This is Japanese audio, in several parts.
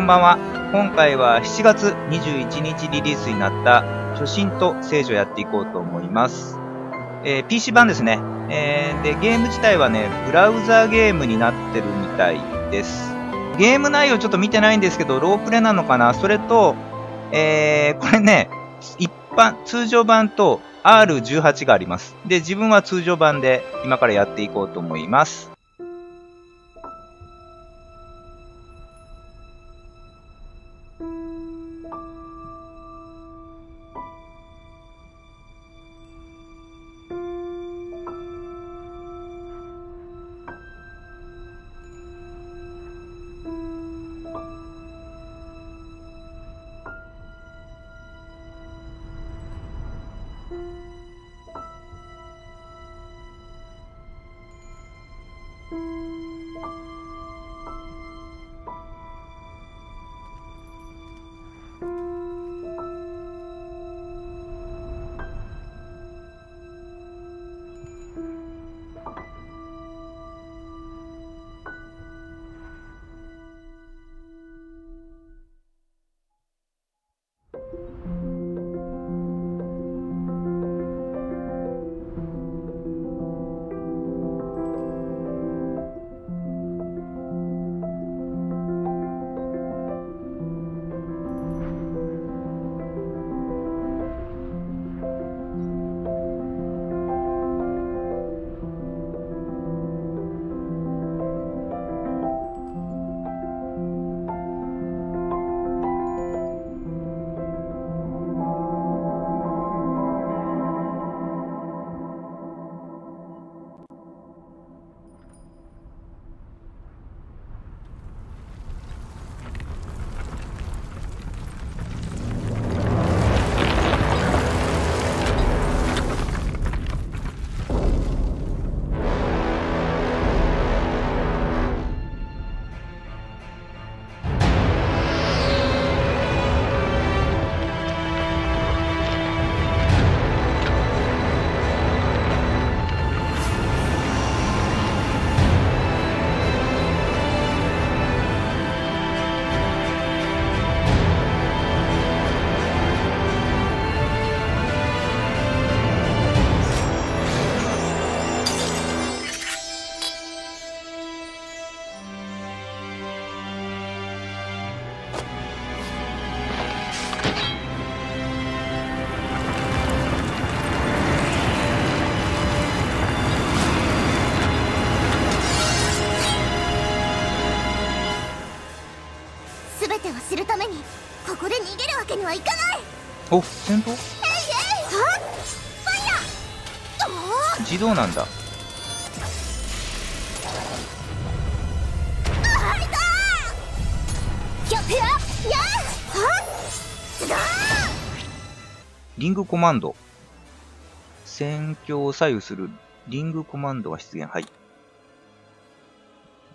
こんばんは。今回は7月21日リリースになった初心と聖書をやっていこうと思います。PC 版ですね、で、ゲーム自体はね、ブラウザーゲームになってるみたいです。ゲーム内容ちょっと見てないんですけど、ロープレなのかな。それと、これね、一般、通常版と R18 があります。で、自分は通常版で今からやっていこうと思います。知るためにここで逃げるわけにはいかない。お、戦闘？自動なんだ。リングコマンド。戦況を左右するリングコマンドが出現。はい。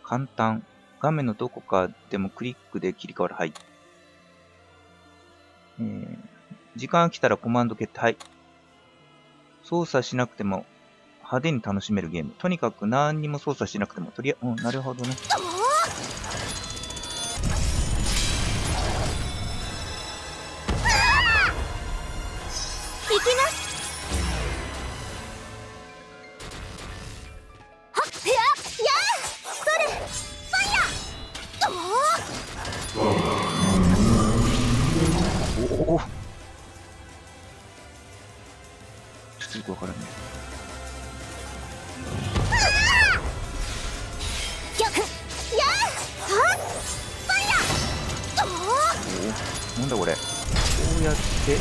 簡単。画面のどこかでもクリックで切り替わる。はい。時間が来たらコマンド決定。操作しなくても派手に楽しめるゲーム。とにかく何にも操作しなくても、とりあえず、なるほどね。なんだこれ。こうやって、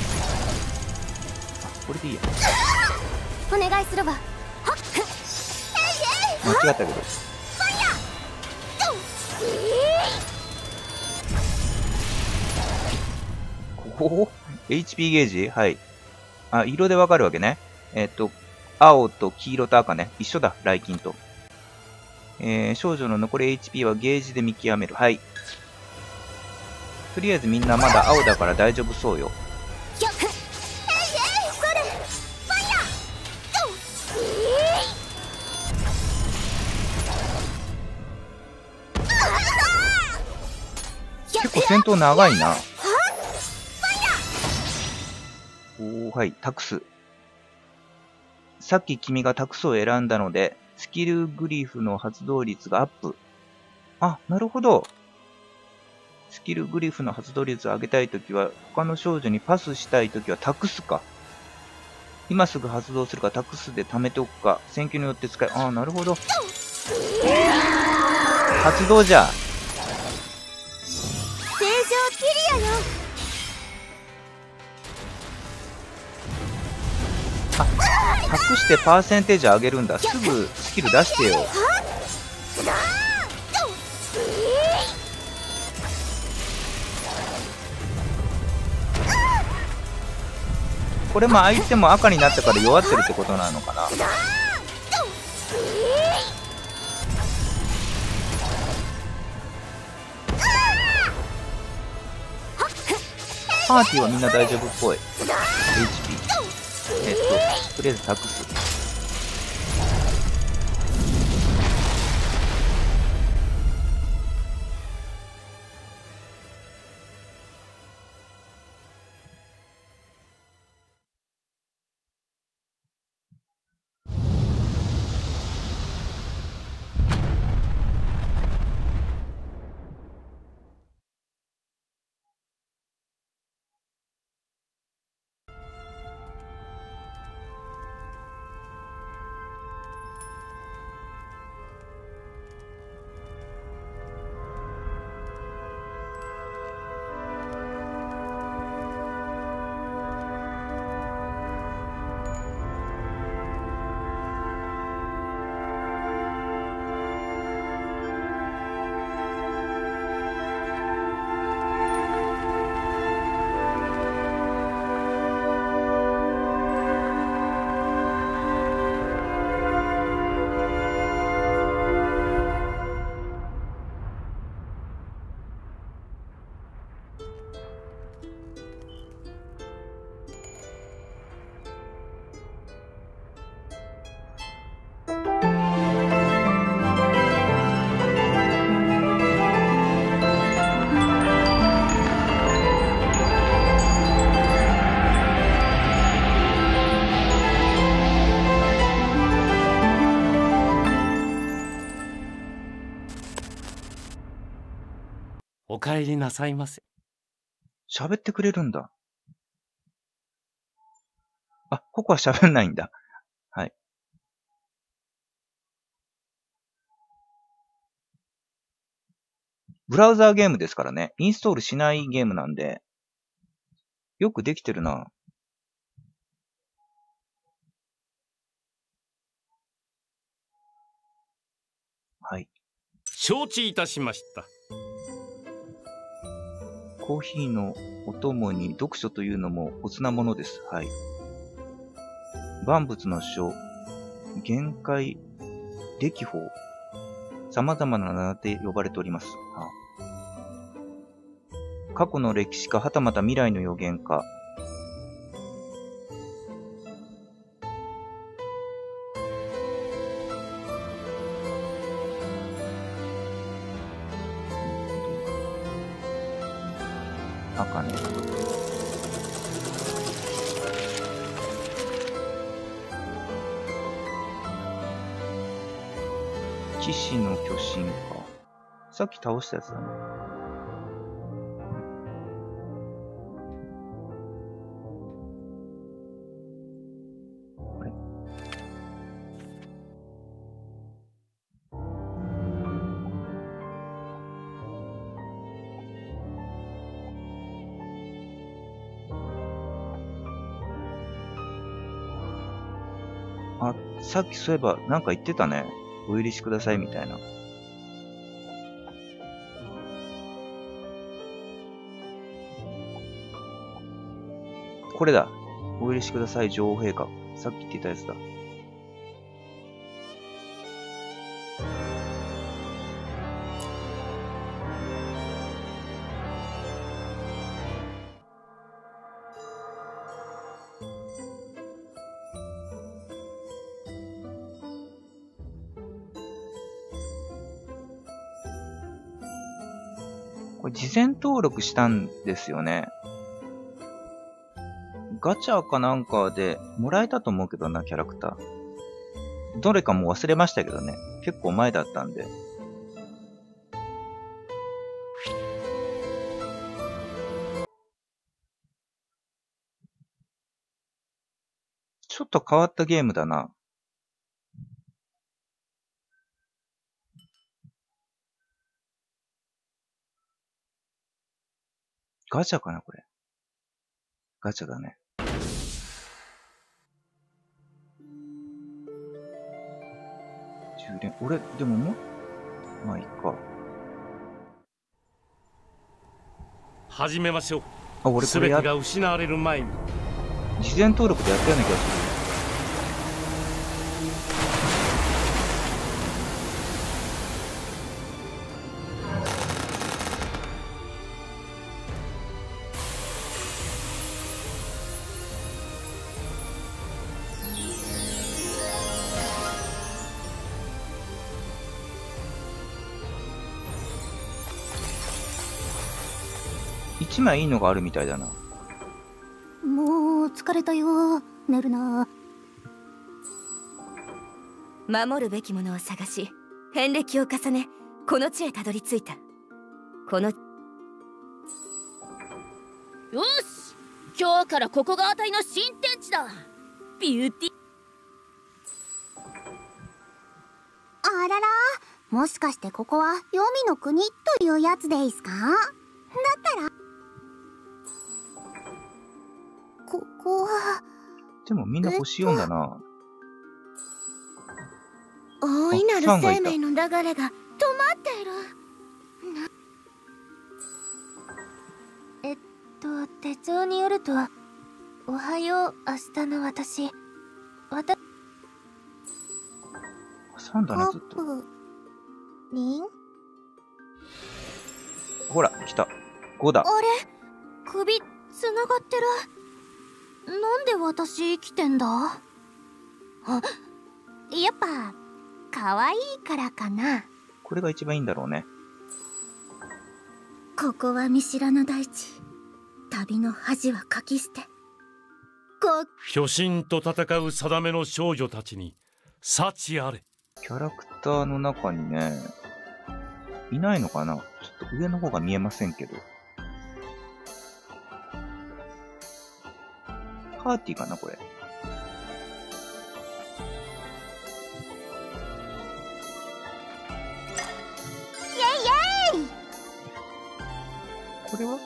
あ、これでいいや。お願いするわ。間違ったけど。ここ HP ゲージ。はい。あ、色でわかるわけね。青と黄色と赤ね。一緒だ、雷金と。少女の残り HP はゲージで見極める。はい。とりあえずみんなまだ青だから大丈夫そうよ。結構戦闘長いな。おー、はい、タクス。さっき君がタクスを選んだので、スキルグリフの発動率がアップ。あ、なるほど。スキルグリフの発動率を上げたいときは、他の少女にパスしたいときはタクスか。今すぐ発動するか、タクスで貯めておくか、戦況によって使い、ああ、なるほど。発動じゃ。正常キリアよ。あ、隠してパーセンテージ上げるんだ。すぐスキル出してよ。これも相手も赤になったから弱ってるってことなのかな。パーティーはみんな大丈夫っぽい。 HP とりあえず託す。お帰りなさいませ。喋ってくれるんだ。あ、ここは喋んないんだ。はい。ブラウザーゲームですからね。インストールしないゲームなんで。よくできてるな。はい。承知いたしました。コーヒーのお供に読書というのもおつなものです。はい。万物の書、限界、歴法、様々な名で呼ばれております。はあ、過去の歴史か、はたまた未来の予言か。赤ね。騎士の巨神か。さっき倒したやつだね。あれ？あ、さっきそういえばなんか言ってたね。お許しくださいみたいな。これだ。お許しください、女王陛下。さっき言ってたやつだ。これ事前登録したんですよね。ガチャかなんかでもらえたと思うけどな、キャラクター。どれかもう忘れましたけどね。結構前だったんで。ちょっと変わったゲームだな。ガチャかな、これ。ガチャだね。10連、俺、でもも、まあいいか。始めましょう。あ、俺これやる。全てが失われる前に。事前登録でやったような気がする。1枚いいのがあるみたいだな。もう疲れたよ。寝るな。守るべきものを探し、遍歴を重ね、この地へたどり着いた。このよし、今日からここがあたいの新天地だ。ビューティー。あらら、もしかしてここは黄泉の国というやつでいすか？だったらここはでもみんな星4だな。大いなる生命の流れが止まっている。手帳によると、おはよう明日の私。3だな、ずっと。ほら、来た。5だ。あれ、首つながってる。なんで私生きてんだ？あ、やっぱ可愛いからかな。これが一番いいんだろうね。ここは見知らぬ大地。旅の恥はかき捨て。巨神と戦う定めの少女たちに幸あれ。キャラクターの中にね、いないのかな。ちょっと上の方が見えませんけど。パーティーかな、これ。イエイイエイ。これは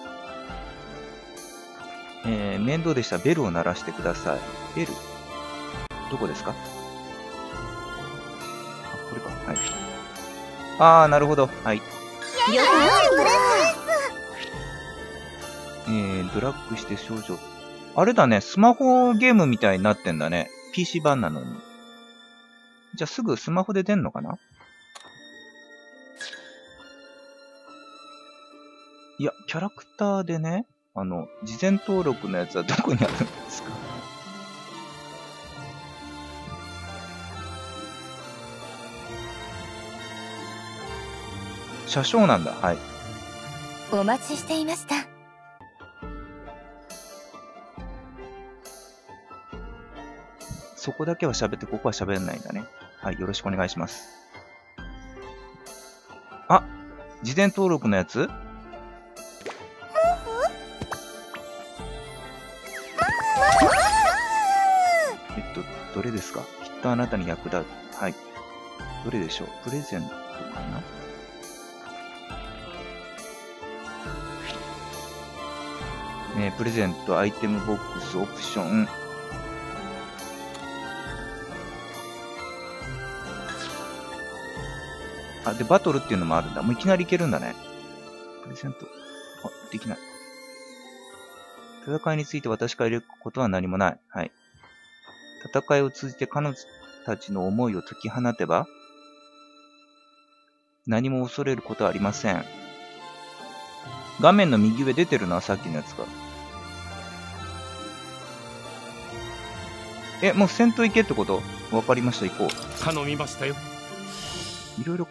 面倒でした。ベルを鳴らしてください。ベルどこですか？あ、これか。はい。ああ、なるほど。はい。ドラッグして少女。あれだね、スマホゲームみたいになってんだね。PC 版なのに。じゃあすぐスマホで出んのかな？いや、キャラクターでね、事前登録のやつはどこにあるんですか？車掌なんだ、はい。お待ちしていました。そこだけは喋って、ここは喋らないんだね。はい、よろしくお願いします。あ、事前登録のやつ？どれですか？きっとあなたに役立つ。はい。どれでしょう？プレゼントかな？ねえ、プレゼント、アイテムボックス、オプション。で、バトルっていうのもあるんだ。もういきなりいけるんだね。プレゼント。あ、できない。戦いについて私から入れることは何もない。はい。戦いを通じて彼女たちの思いを解き放てば、何も恐れることはありません。画面の右上出てるな、さっきのやつが。え、もう戦闘行けってこと？わかりました、行こう。頼みましたよ。いろいろ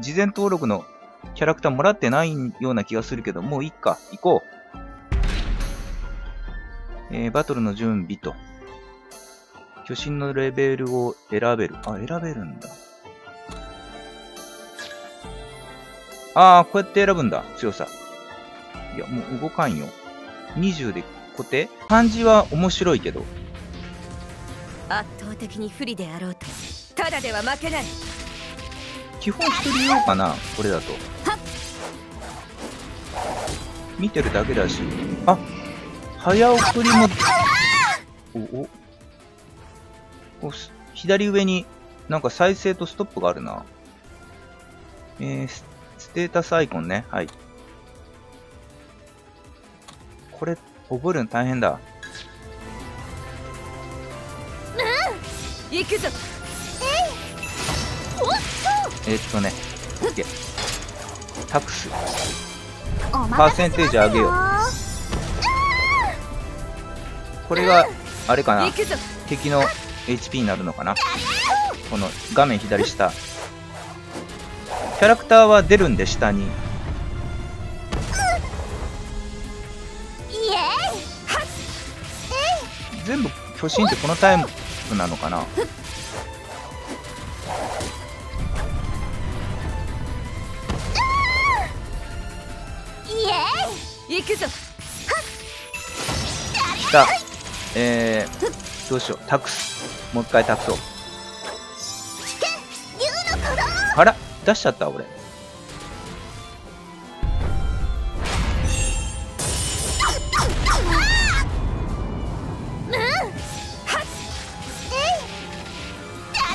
事前登録のキャラクターもらってないような気がするけど、もういっか。行こう。バトルの準備と。巨神のレベルを選べる。あ、選べるんだ。ああ、こうやって選ぶんだ。強さ。いや、もう動かんよ。20で固定？漢字は面白いけど。圧倒的に不利であろうと。ただでは負けない。基本一人用かな、これだと。見てるだけだし。あ、早送りも。おお。お、左上になんか再生とストップがあるな。ステータスアイコンね。はい。これ、覚えるの大変だ。うん、行くぞ。OK。タックス。パーセンテージ上げよう。これが、あれかな。敵の HP になるのかな。この画面左下。キャラクターは出るんで、下に。全部巨神ってこのタイプなのかな。きた。どうしよう。託す。もう一回託そう。あら、出しちゃった俺。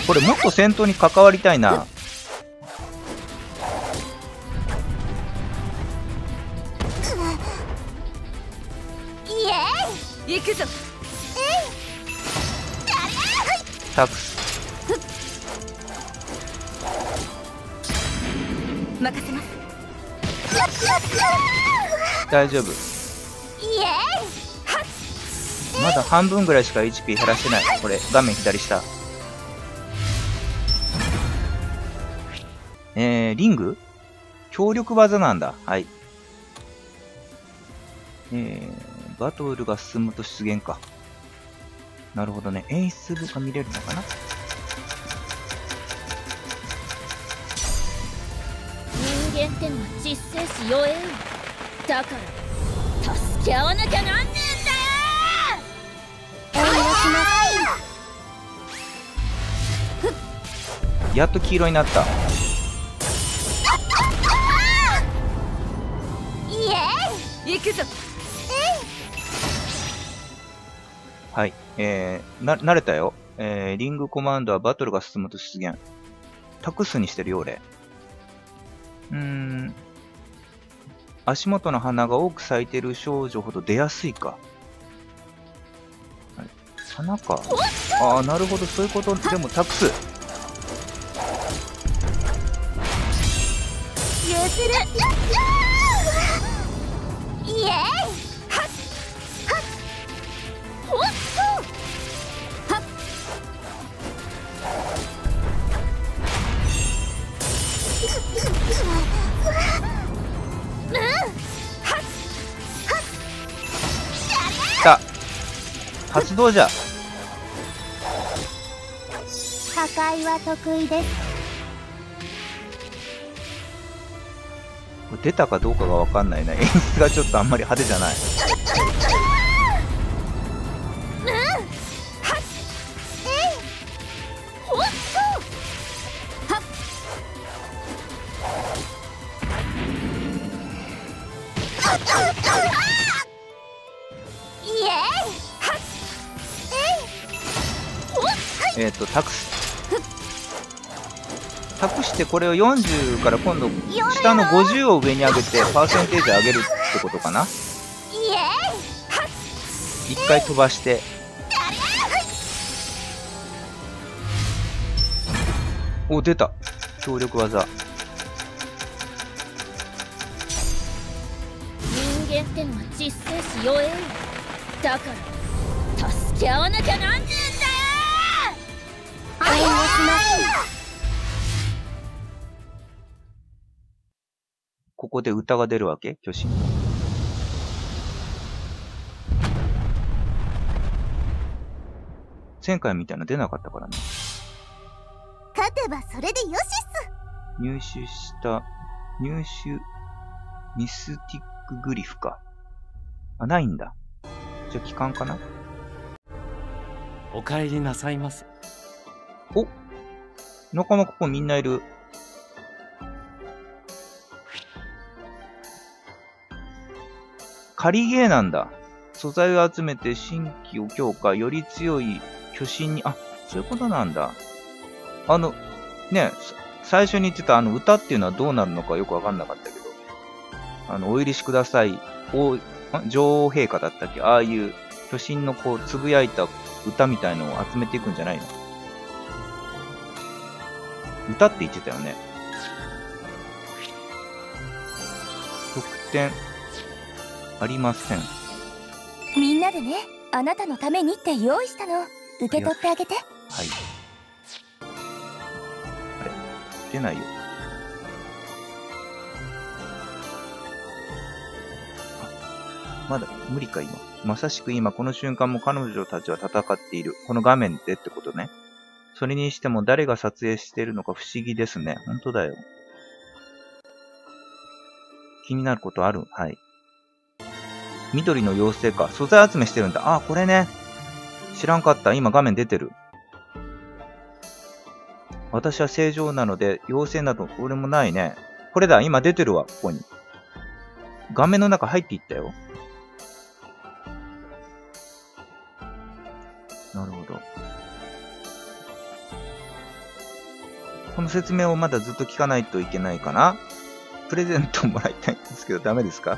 これもっと戦闘に関わりたいな。タクス。大丈夫。まだ半分ぐらいしか HP 減らしてない。これ画面左下。リング？協力技なんだ。はい。バトルが進むと出現か。なるほどね。演出部が見れるのかな？人間ってのは実生し弱えよ。だから、助け合わなきゃなんねえんだよ！お願いします。やっと黄色になった。はい、慣れたよ。リングコマンドはバトルが進むと出現。タクスにしてるよ、俺。足元の花が多く咲いてる少女ほど出やすいか。はい、花か。ああ、なるほど、そういうこと。でも、タクス。きた。発動じゃ。破壊は得意です。出たかどうかがわかんないな。演出がちょっとあんまり派手じゃない。託す。託してこれを40から今度下の50を上に上げてパーセンテージ上げるってことかな。一回飛ばして。お、出た。協力技。人間ってのは実生し弱えよ。だから助け合わなきゃなんねえんだよ。こで歌が出るわけ、巨神。前回みたいな出なかったからね。勝てばそれでよしっす。入手、ミスティックグリフか。あ、ないんだ。じゃあ、帰還かな。お帰りなさいませ。お、仲間ここみんないる。仮ゲーなんだ。素材を集めて新規を強化、より強い巨神に、あ、そういうことなんだ。ね、最初に言ってた歌っていうのはどうなるのかよくわかんなかったけど、お許しください。女王陛下だったっけ、ああいう巨神のこう、つぶやいた歌みたいのを集めていくんじゃないの？歌って言ってたよね。得点。ありません。みんなでね、あなたのためにって用意したの。受け取ってあげて。はい。あれ、出ないよ。あ、まだ無理か今。まさしく今この瞬間も彼女たちは戦っている。この画面でってことね。それにしても誰が撮影しているのか不思議ですね。本当だよ。気になることある？はい。緑の妖精か。素材集めしてるんだ。あ、これね。知らんかった。今画面出てる。私は正常なので、妖精など、俺もないね。これだ。今出てるわ。ここに。画面の中入っていったよ。なるほど。この説明をまだずっと聞かないといけないかな。プレゼントもらいたいんですけど、ダメですか？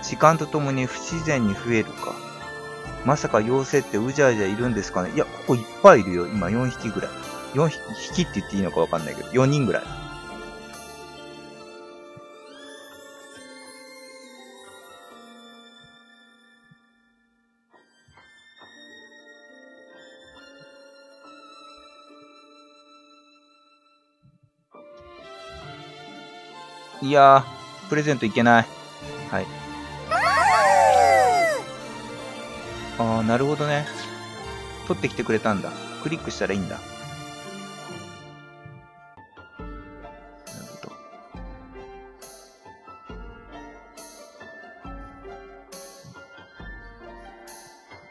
時間とともに不自然に増えるか。まさか妖精ってうじゃうじゃいるんですかね。いや、ここいっぱいいるよ。今4匹ぐらい。4匹って言っていいのかわかんないけど、4人ぐらい。いやー、プレゼントいけない。はい。ああ、なるほどね。取ってきてくれたんだ。クリックしたらいいんだ。なるほど。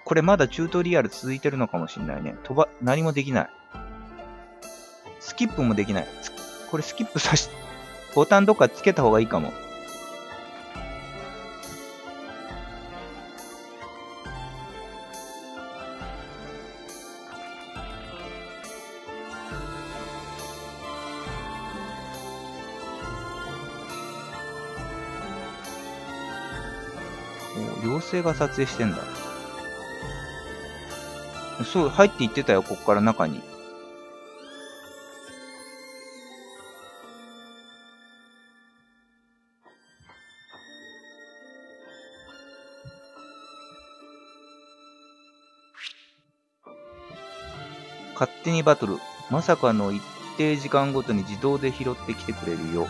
これまだチュートリアル続いてるのかもしれないね。何もできない。スキップもできない。これスキップさし、ボタンどっかつけた方がいいかも。妖精が撮影してんだ。そう、入っていってたよ、こっから中に。勝手にバトル。まさかの一定時間ごとに自動で拾ってきてくれるよ。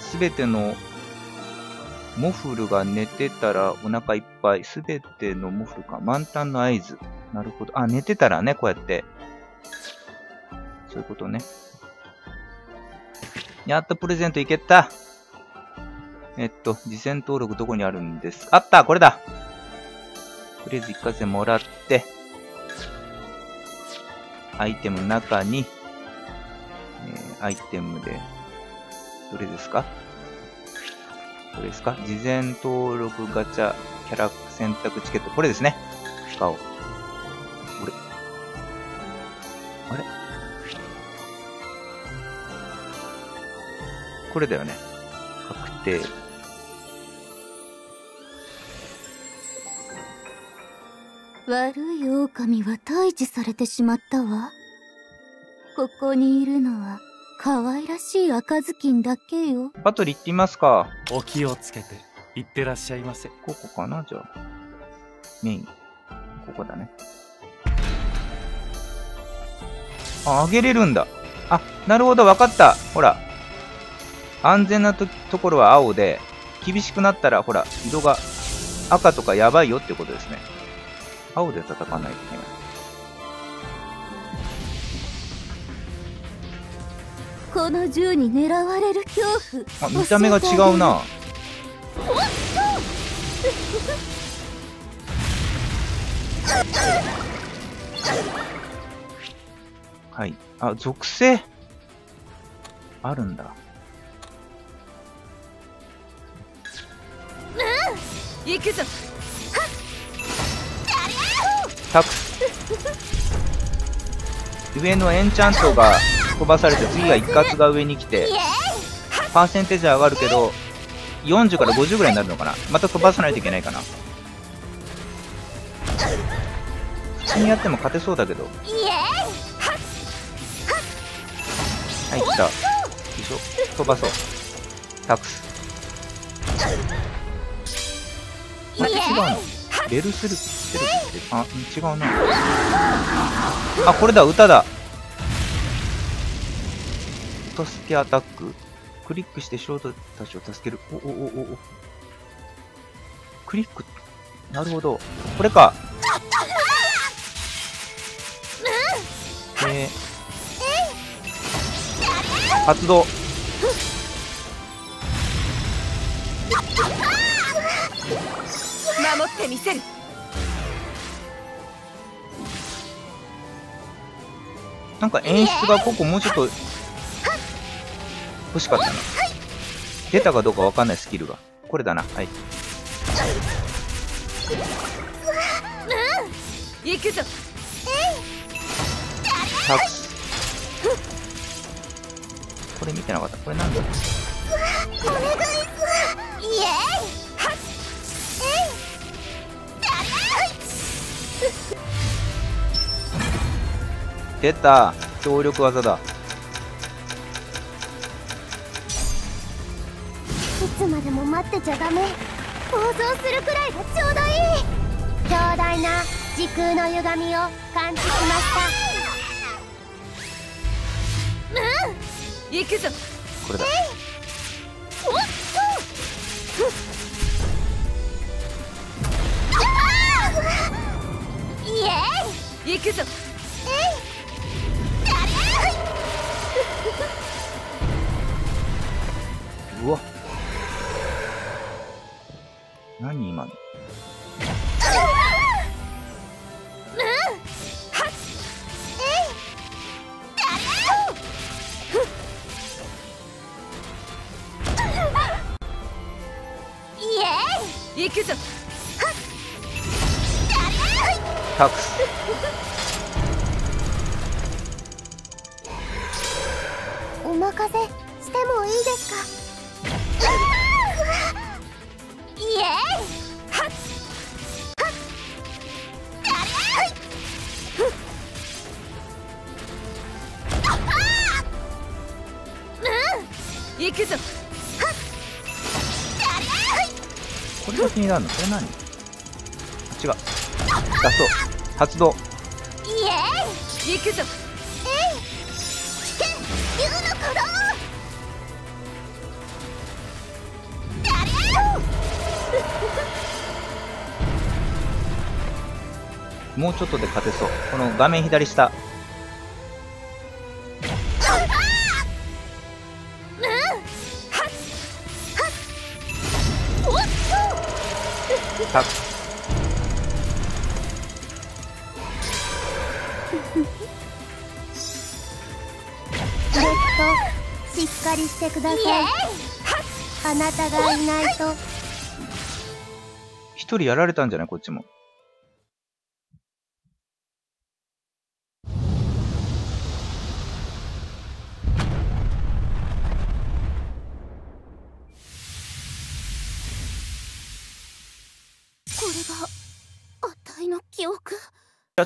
すべてのモフルが寝てたらお腹いっぱい。すべてのモフルか。満タンの合図。なるほど。あ、寝てたらね、こうやって。そういうことね。やった、プレゼントいけた。事前登録どこにあるんですか？あった、これだ。とりあえず一括でもらって、アイテムの中に、アイテムで、どれですか？これですか？事前登録ガチャキャラ選択チケット。これですね。使おう。あれ？これだよね。確定。悪い狼は退治されてしまったわ。ここにいるのは。可愛らしい赤ずきんだけよ。バトル行ってみますか。お気をつけて行ってらっしゃいませ。ここかな、じゃあメイン。ここだね。あ、上げれるんだ。あ、なるほど、わかった。ほら。安全なところは青で、厳しくなったら、ほら、色が赤とかやばいよってことですね。青で叩かないといけない。この銃に狙われる恐怖。あ、見た目が違うな。はい。あ、属性あるんだ。行くぞ。タクス。上のエンチャントが飛ばされて、次が一括が上に来て、パーセンテージは上がるけど、40から50ぐらいになるのかな。また飛ばさないといけないかな。普通にやっても勝てそうだけど。はい、来た。よいしょ。飛ばそう。タクス。あ、違うな。ベルスルスルって、あ、違うな。あ、これだ、歌だ。お助けアタック。クリックして少女たちを助ける。おおおおお。クリック。なるほど。これか。発動。守ってみせる。なんか演出がここもうちょっと欲しかったな。出たかどうかわかんないスキルが。これだな。はい。行くぞ。タクス。これ見てなかった。これなんだろう。お願い。イエーイ。はっ。出た。強力技だ。いつまでも待ってちゃダメ。暴走するくらいがちょうどいい。強大な時空の歪みを感じました。うん。行くぞ。これだ。行くぞ。うわ。何今の。行くぞ。タクス。お任せしてもいいですか。イエーイ。はっはっ。行くぞ。これが気になるの。これ何。違う。出そう。発動。イエーイ。行くぞ。えい。危険。竜の鼓動。もうちょっとで勝てそう。この画面左下。タクス。しっかりしてください。あなたがいないと。一人やられたんじゃない、こっちも。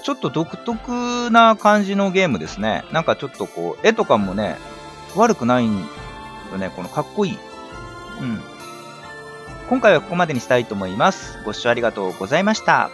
ちょっと独特な感じのゲームですね。なんかちょっとこう、絵とかもね、悪くないんよね。このかっこいい。うん。今回はここまでにしたいと思います。ご視聴ありがとうございました。